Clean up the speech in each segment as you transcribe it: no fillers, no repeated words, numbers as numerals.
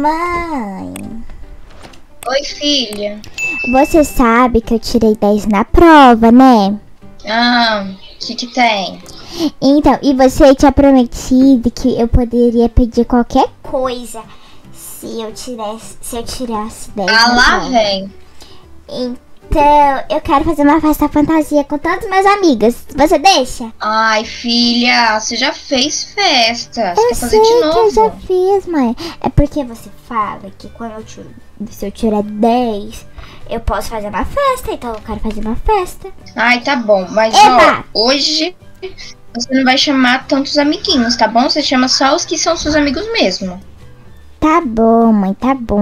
Mãe. Oi, filha. Você sabe que eu tirei 10 na prova, né? Ah, o que tem? Então, e você tinha prometido que eu poderia pedir qualquer coisa se eu tirasse 10 na prova. Ah, lá vem. Então, eu quero fazer uma festa à fantasia com todos os meus amigos. Você deixa? Ai, filha, você já fez festa. Você quer fazer de novo? Eu já fiz, mãe. É porque você fala que quando eu tiro, se eu tirar 10, eu posso fazer uma festa. Então, eu quero fazer uma festa. Ai, tá bom. Mas, ó, hoje você não vai chamar tantos amiguinhos, tá bom? Você chama só os que são seus amigos mesmo. Tá bom, mãe, tá bom.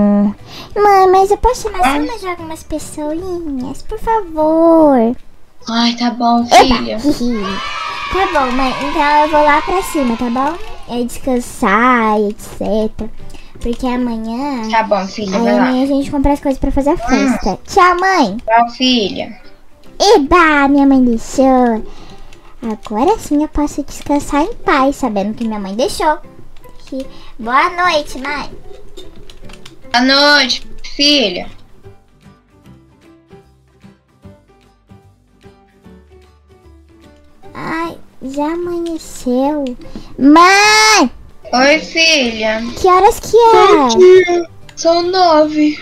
Mãe, mas eu posso chamar só mais algumas pessoinhas, por favor. Ai, tá bom, filha. Tá bom, mãe. Então eu vou lá pra cima, tá bom? Eu descansar, etc. Porque amanhã... Tá bom, filha, vai lá. Amanhã a gente compra as coisas pra fazer a festa. Tchau, mãe. Tchau, filha. Eba, minha mãe deixou. Agora sim eu posso descansar em paz, sabendo que minha mãe deixou. Boa noite, mãe. Boa noite, filha. Ai, já amanheceu. Mãe! Oi, filha. Que horas que é? São 9.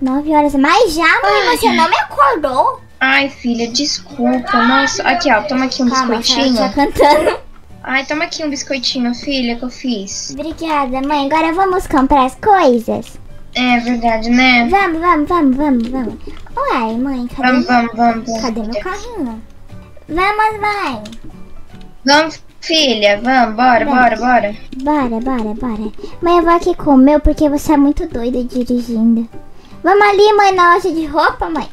9 horas. Mas já, mãe, você não me acordou. Ai, filha, desculpa. Nossa, aqui, ó, toma aqui um biscoitinho. Calma, tá cantando. Ai, toma aqui um biscoitinho, filha, que eu fiz. Obrigada, mãe. Agora vamos comprar as coisas. É verdade, né? Vamos, vamos, vamos, vamos, vamos. Uai, mãe, cadê cadê meu carrinho? Vamos, mãe. Vamos, filha, vamos, bora. Bora. Mãe, eu vou aqui com o meu porque você é muito doida dirigindo. Vamos ali, mãe, na loja de roupa, mãe.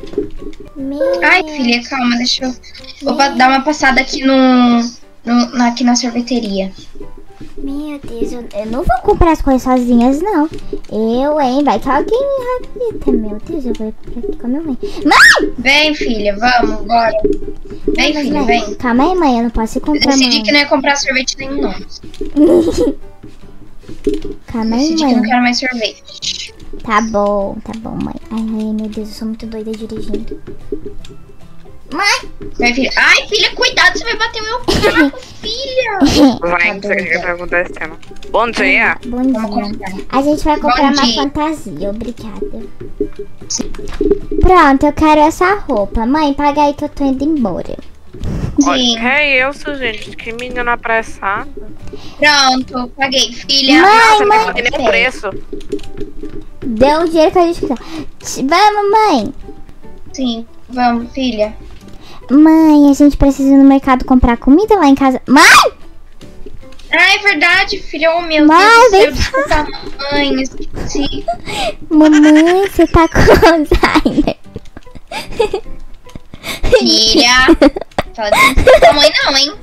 Ai, filha, calma, deixa eu... Vou dar uma passada aqui no... aqui na sorveteria. Meu Deus, eu não vou comprar as coisas sozinhas, não. Eu, hein? Vai que alguém me rapita. Meu Deus, eu vou aqui com a minha mãe. Mãe! Vem, filha, vamos, bora. Vem, mas, filha, mãe, vem. Calma aí, mãe, eu não posso ir comprar. Eu decidi que não ia comprar sorvete nenhum, não. Calma aí, mãe. Decidi que não quero mais sorvete. Tá bom, mãe. Ai, meu Deus, eu sou muito doida dirigindo. Mãe! Vai, filha. Ai, filha, cuidado, você vai bater meu carro, filha! Vai, filha, vai mudar esse tema. Bom dia! Bom dia. A gente vai comprar uma fantasia, obrigada. Pronto, eu quero essa roupa. Mãe, paga aí que eu tô indo embora. Sim. É isso, gente, que menina apressada. Pronto, paguei, filha. Mãe, nossa, mãe, nem preço. Deu o dinheiro que a gente quiser. Vamos, mãe! Sim, vamos, filha. Mãe, a gente precisa ir no mercado comprar comida lá em casa. Mãe! Ah, é verdade, filha. Oh, meu Deus do céu. Mãe, esqueci. Mamãe, você tá com Alzheimer. Filha. Fala assim pra mãe não, hein?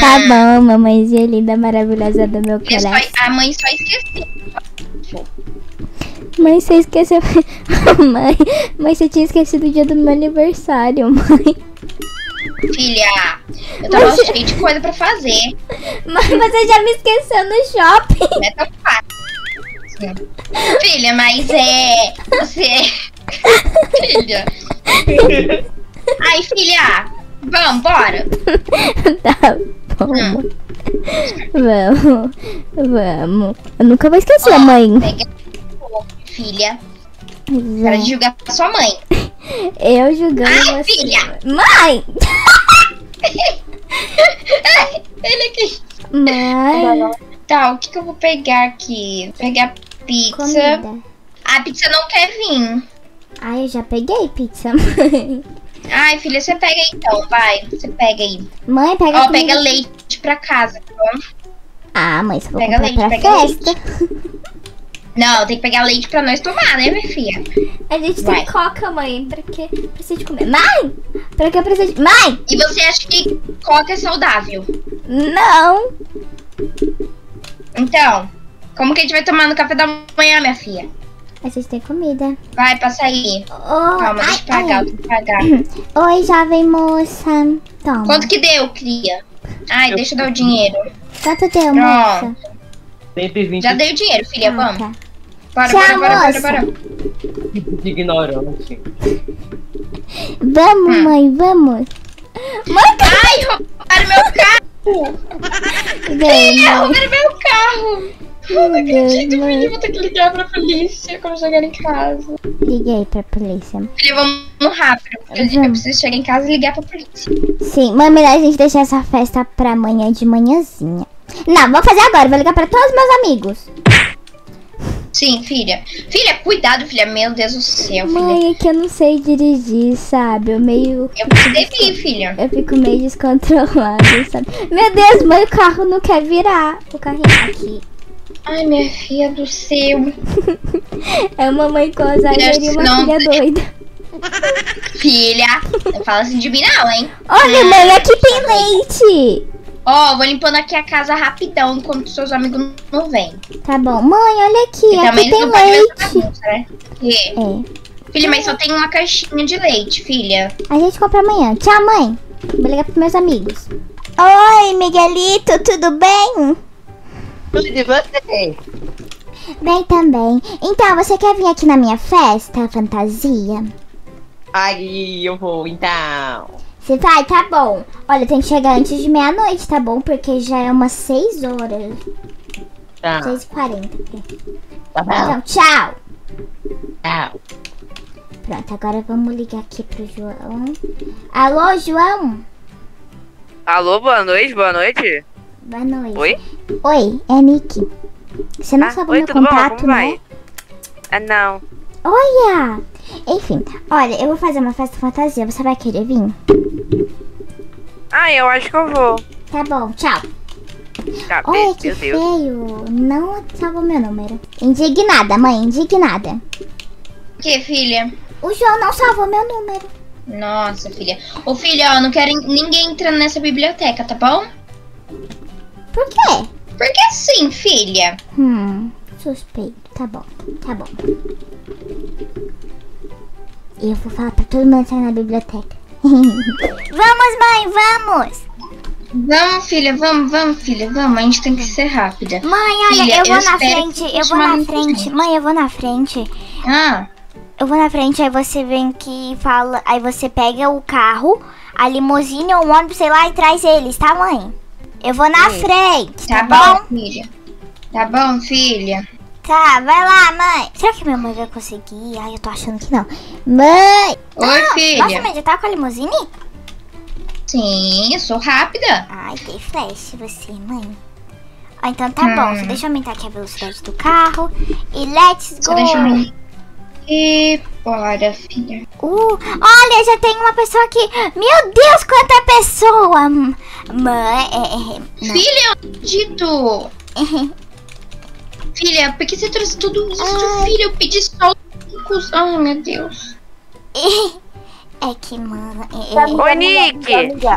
Tá bom, mamãezinha linda, maravilhosa do meu coração. A mãe só esqueceu. Mãe, você esqueceu... mãe, você tinha esquecido o dia do meu aniversário, mãe. Filha, eu tava cheia de coisa pra fazer. Mas você já me esqueceu no shopping. É tão fácil. Filha, mas é... Você... Filha... Ai, filha... Vamos, bora. Tá bom. Vamos. Eu nunca vou esquecer, mãe. Filha, para de julgar a sua mãe. Eu julgando. Ai, você. Filha! Mãe! Ele aqui. Mãe. Tá, o que eu vou pegar aqui? Vou pegar pizza. Comida. A pizza não quer vir. Ai, eu já peguei pizza, mãe. Ai, filha, você pega aí então, vai. Você pega aí. Mãe, pega. Ó, pega leite pra casa, tá bom? Ah, mãe, você pega leite, leite. Não, tem que pegar leite pra nós tomar, né, minha filha? A gente tem coca, mãe, porque precisa de comer. Mãe! Pra que eu preciso de... Mãe! E você acha que coca é saudável? Não! Então, como que a gente vai tomar no café da manhã, minha filha? A gente tem comida. Vai, passa aí. Calma, deixa eu pagar, eu tenho que pagar. Oi, jovem moça. Toma. Quanto que deu, cria? Ai, deixa eu dar o dinheiro. Quanto deu, moça? 120. Já dei o dinheiro, filha, vamos. Tá. Para. Ignorante. Vamos, mãe, vamos. Mãe, ai, roubaram meu carro! Roubaram meu carro! Eu não acredito, menino. Vou ter que ligar pra polícia quando chegar em casa. Liguei pra polícia. Filho, vamos rápido. Eu preciso chegar em casa e ligar pra polícia. Sim, mas melhor a gente deixar essa festa pra amanhã de manhãzinha. Não, vou fazer agora. Vou ligar pra todos os meus amigos. Sim, filha. Filha, cuidado, filha. Meu Deus do céu, filha. Mãe, é que eu não sei dirigir, sabe? Eu meio... Eu te bebi, filha. Eu fico meio descontrolada, sabe? Meu Deus, mãe, o carro não quer virar. O carrinho aqui. Ai, minha filha do céu. É uma mãe cosadeira e uma filha doida. Filha, não fala assim de mim não, hein? Olha, mãe, aqui tem leite. Ó, vou limpando aqui a casa rapidão, enquanto seus amigos não vêm. Tá bom. Mãe, olha aqui, e aqui tem leite. Né? É. Filha, mas só tem uma caixinha de leite, filha. A gente compra amanhã. Tchau, mãe. Vou ligar pros meus amigos. Oi, Miguelito, tudo bem? Tudo de você? Bem também. Então, você quer vir aqui na minha festa, fantasia? Ai, eu vou, então. Você vai? Tá bom. Olha, tem que chegar antes de meia-noite, tá bom? Porque já é umas 6 horas. Tá. 6h40. Tá bom. Então, tchau. Tchau. Pronto, agora vamos ligar aqui pro João. Alô, João? Alô, boa noite, boa noite. Boa noite. Oi? Oi, é Nick. Você não sabe o meu contato, né? Ah, não. Olha! Enfim, olha, eu vou fazer uma festa fantasia. Você vai querer vir? Ah, eu acho que eu vou. Tá bom, tchau. Tá, olha que feio. Não salvou meu número. Indignada, mãe, indignada. O que, filha? O João não salvou meu número. Nossa, filha. Ô, filha, ó, não quero ninguém entrando nessa biblioteca, tá bom? Por quê? Porque sim, filha. Suspeito. Tá bom, tá bom. Eu vou falar pra todo mundo entrar na biblioteca. Vamos, mãe, vamos! Vamos, filha, vamos, vamos, filha, vamos. A gente tem que ser rápida. Mãe, olha, filha, eu vou na frente, eu vou na frente. Mãe, eu vou na frente. Ah. Eu vou na frente, aí você vem aqui e fala... Aí você pega o carro, a limusine ou o ônibus, sei lá, e traz eles, tá, mãe? Eu vou na frente, tá bom? Filha. Tá bom, filha. Tá, vai lá, mãe. Será que minha mãe vai conseguir? Ai, eu tô achando que não. Mãe! Oi, filha. Nossa, mãe, já tá com a limusine? Sim, eu sou rápida. Ai, tem flash você, mãe. Ó, então tá bom. Só deixa eu aumentar aqui a velocidade do carro. E let's go. Só deixa eu aumentar. E bora, filha. Olha, já tem uma pessoa aqui. Meu Deus, quanta pessoa. Mãe, filha, eu acredito. Filha, por que você trouxe tudo isso, filha? Eu pedi só os... Ai, meu Deus. É que, mano... Oi, Nick. Oi.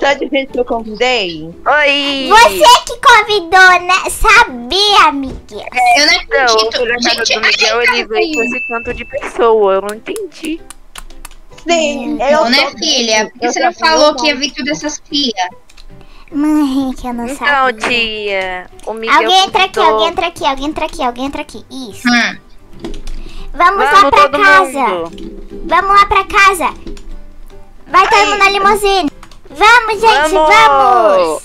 Só de gente que eu convidei. Oi. Você que convidou, né? Sabia, amiguinha. Eu não acredito. Eu gente, esse tanto de pessoa. Eu não entendi. Sim. Não, né, filha? Por que você não falou que ia vir tudo essas filhas? Mãe, que eu não sabia. Então, tia, o Miguel alguém entra aqui. Isso. Vamos lá pra casa. Vamos lá pra casa. Vai todo mundo na limusine. Vamos, gente, vamos.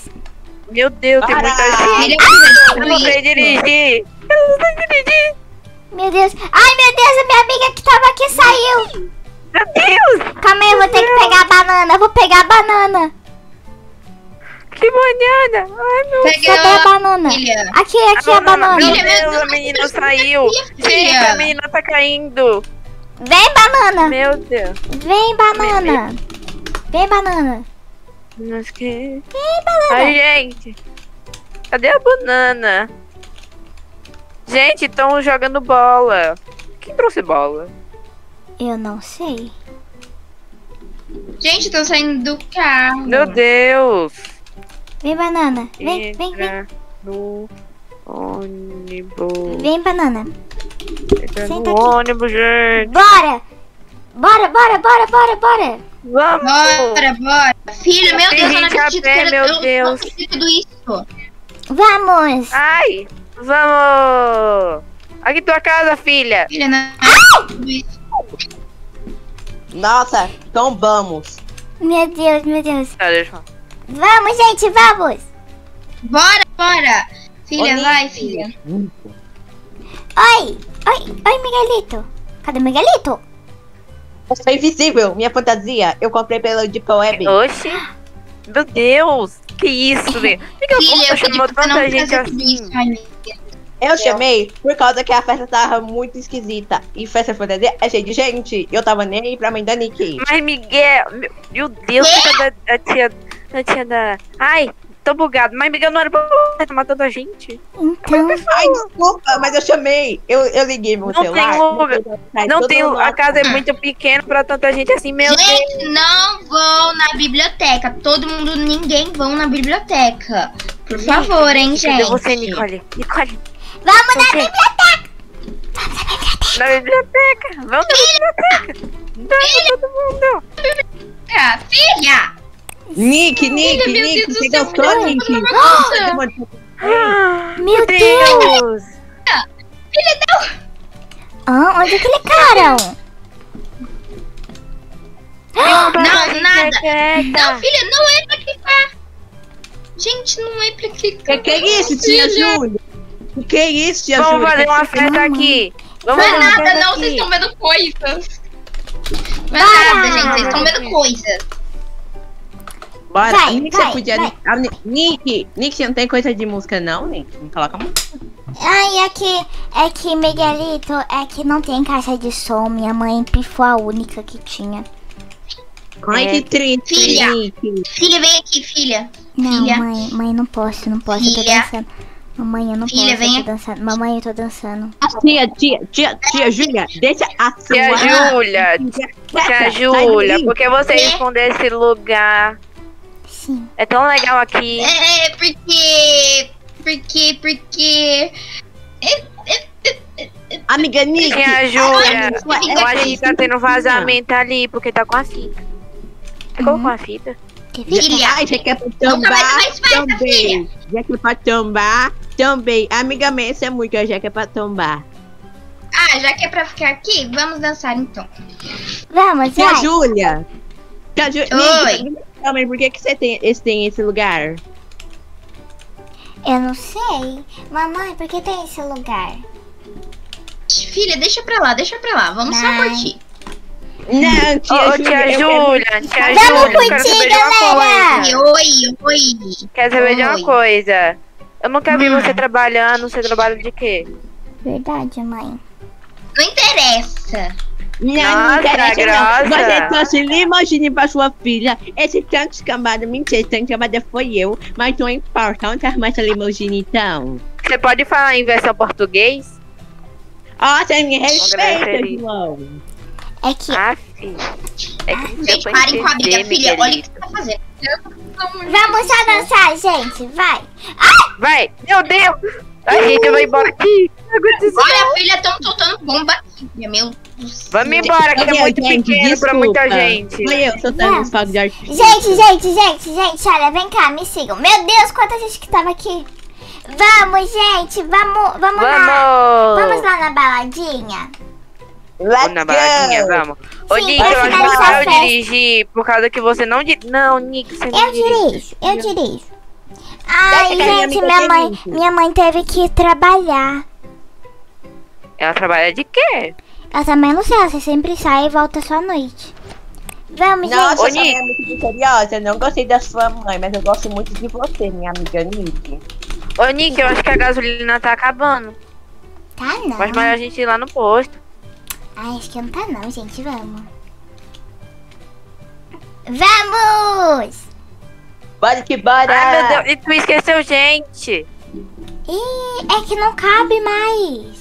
Meu Deus, tem muita gente. Eu não sei dirigir. Meu Deus. Ai, meu Deus, a minha amiga que tava aqui saiu. Meu Deus. Calma aí, eu vou ter que pegar a banana. Vou pegar a banana. Que banana! Ai, meu Deus! Cadê a banana? Filha. Aqui a banana. Filha, meu Deus, a menina saiu. Gente, a menina tá caindo. Vem, banana! Meu Deus. Vem, banana. Vem, banana. Mas que... Vem, banana. Ai, gente. Cadê a banana? Gente, estão jogando bola. Quem trouxe bola? Eu não sei. Gente, estão saindo do carro. Meu Deus. Vem, banana. Vem, vem, vem. No ônibus. Vem, banana. Entra no ônibus, gente. Bora. Bora. Vamos. Bora. Filha, meu Deus, eu não acredito que eu consegui tudo isso. Vamos. Ai, vamos. Aqui tua casa, filha. Filha, não. Nossa, tombamos. Meu Deus, meu Deus. Ah, deixa eu... Vamos, gente, vamos. Bora, bora. Filha, oi, vai, filha. Oi, oi, oi, Miguelito. Cadê o Miguelito? Eu sou invisível, minha fantasia. Eu comprei pela Deep Web. Oxi. Meu Deus, que isso, velho. Por que eu chamou tanta gente assim? Eu chamei por causa que a festa tava muito esquisita. E festa fantasia é cheia de gente. Eu tava nem aí pra mãe da Nick. Mas Miguel, meu Deus, fica da tia da... Ai, tô bugado. Mas Miguel não era pra tomar tanta gente. Então... Ai, desculpa, mas eu chamei. Eu liguei meu celular. Não tem... A casa é muito pequena pra tanta gente assim, meu Deus. Gente, não vão na biblioteca. Todo mundo, ninguém vão na biblioteca. Por favor, hein, gente. Cadê você, Nicole? Nicole... Vamos na biblioteca! Vamos na biblioteca! Na biblioteca! Vamos na biblioteca! Filha! Todo mundo! Filha! Nick! Você gostou, Nick? Meu Deus! Filha, não! Ah, onde é que eles ficaram? Não, nada! Não, filha, não é pra clicar! Gente, não é pra clicar! Que é isso, tia Júlia? O que é isso, tia Júlia? Vamos fazer uma festa aqui. Vamos fazer uma festa aqui. Não é nada, não. Vocês estão vendo coisas. Não é nada, gente. Vocês estão vendo coisas. Bora. Vai, Nick, vai, você podia... Nick, você não tem coisa de música, não, Nick? Não coloca música. Ai, é que Miguelito, é que não tem caixa de som. Minha mãe pifou a única que tinha. Ai, que triste, filha. Nick. Filha, vem aqui, filha. Não, filha. Mãe, não posso. Filha. Eu tô dançando. Mamãe, eu não posso, eu tô dançando. Mamãe, eu tô dançando. Tia Júlia, deixa a sua... Tia Júlia, porque você esconder esse lugar? Sim. É tão legal aqui. É, porque... Amiga Nick. Tia Júlia, eu acho que tá tendo vazamento ali, porque tá com a fita. Ficou com a fita? Filha, já que é pra tombar, também. Amiga minha, isso é muito, já que é pra tombar. Ah, já que é pra ficar aqui, vamos dançar então. Vamos, tia Júlia. Tia Júlia, também, por que você tem esse lugar? Eu não sei. Mamãe, por que tem esse lugar? Filha, deixa pra lá. Vamos só curtir. Não, tia Júlia, eu quero saber de uma coisa. Oi. Quero saber de uma coisa. Eu nunca vi você trabalhando. Você trabalha de quê? Verdade, mãe. Não interessa. Não interessa. Você trouxe limousine pra sua filha. Esse tanto escambado, mentira, esse tanto escambado foi eu. Mas não importa, onde arrumar essa limousine então? Você pode falar em versão português? Ó, você me respeita, irmão. É que... Ah, filho. É que gente, parem com a briga, filha. Olha o que você tá fazendo. Vamos só dançar, gente. Vai. Ai! Vai. Meu Deus. A gente vai embora aqui. Olha, filha, estão soltando bomba aqui. Meu Deus. Vamos embora, que é muito pequeno pra muita gente. Eu soltando os fogos de artifício. Gente. Olha, vem cá, me sigam. Meu Deus, quanta gente que tava aqui. Vamos, gente. Vamos lá. Vamos lá na baladinha. Na baladinha, vamos. Ô, Nick, eu acho melhor eu dirigir, por causa que você não dirige. Não, Nick, você não dirige. Eu dirijo. Ai, gente, minha mãe teve que trabalhar. Ela trabalha de quê? Eu também não sei, ela sempre sai e volta só à noite. Vamos, gente. Ô, Nick, é muito misteriosa, eu não gostei da sua mãe, mas eu gosto muito de você, minha amiga Nick. Ô, Nick, eu acho que a gasolina tá acabando. Tá não. Mas melhor a gente ir lá no posto. Ai, acho que não tá não, gente. Vamos! Bora que bora! Ai, meu Deus, e tu esqueceu, gente! Ih, é que não cabe mais!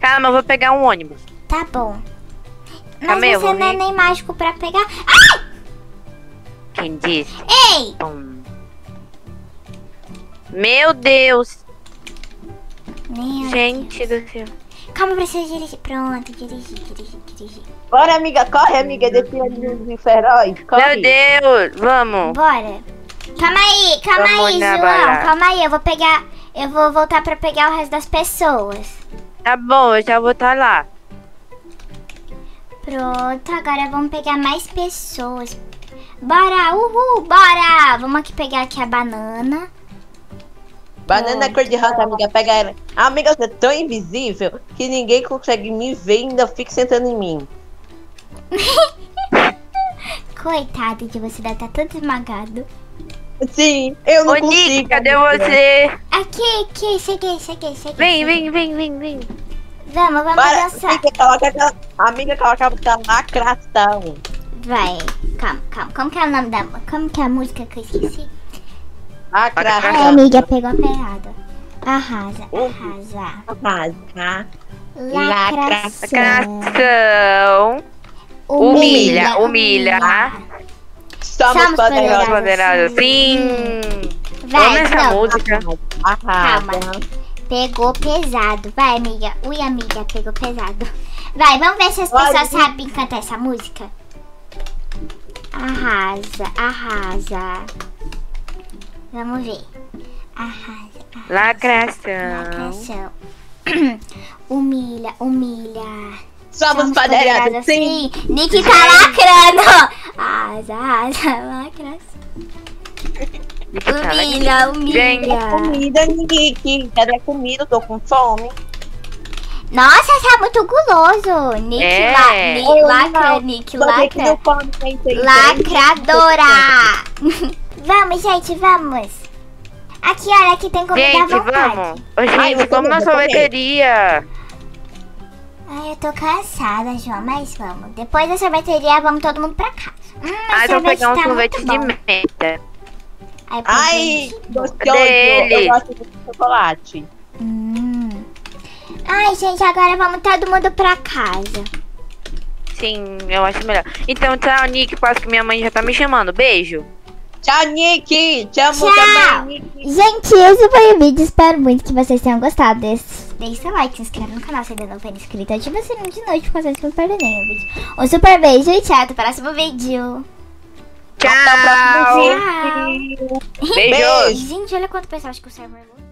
Calma, eu vou pegar um ônibus. Tá bom. Mas também você não é nem mágico pra pegar... Ai! Quem disse? Ei! Pum. Meu Deus! Meu gente Deus do céu! Calma, preciso dirigir. Pronto, dirigi. Bora, amiga, corre, amiga. Desce ali os heróis. Meu Deus, vamos. Bora. Calma aí, João. Calma aí, eu vou voltar pra pegar o resto das pessoas. Tá bom, eu já vou estar lá. Pronto, agora vamos pegar mais pessoas. Bora, uhul, bora! Vamos aqui pegar aqui a banana. Banana cor-de-rosa, amiga, pega ela. Amiga, você é tão invisível que ninguém consegue me ver e ainda fica sentando em mim. Coitado de você, deve estar todo esmagado. Sim, eu não consigo. Nick, cadê você? Aqui, cheguei. Vem. Vamos para, dançar. Amiga, coloca a lacração. Vai, calma. Como que é o nome da... Como que é a música que eu esqueci? Lacração. A amiga pegou a pegada. Arrasa. Lacração. Humilha. Somos poderosos. Sim. Vai, essa música. Calma. Pegou pesado. Vai, amiga. Ui, amiga, pegou pesado. Vai, vamos ver se as pessoas sabem cantar essa música. Arrasa. Vamos ver. Arrasa. Lacração. Humilha. Somos poderosos, sim. Nick tá lacrando. Arrasa, lacração. Humilha. Comida, Nick. Cadê a comida? Eu tô com fome. Nossa, você é muito guloso. Nick lacradora. Vamos, gente, vamos. Aqui, olha, aqui tem comida à vontade. Vamos na sorveteria. Ai, eu tô cansada, João, mas vamos. Depois da sorveteria, vamos todo mundo pra casa. Ai, vou pegar um sorvete de menta. Ai, gostei dele. Eu gosto de chocolate. Ai, gente, agora vamos todo mundo pra casa. Sim, eu acho melhor. Então, tchau, Nick. Quase que minha mãe já tá me chamando. Beijo. Tchau, Nick. Tchau. Gente, esse foi o vídeo. Espero muito que vocês tenham gostado desse. Deixe seu like, se inscreve no canal se ainda não for inscrito. Ative o sininho de notificações pra não perder nenhum vídeo. Um super beijo e tchau. Até o próximo vídeo. Tchau. Beijo. Gente, olha quanto pessoal acho que o server...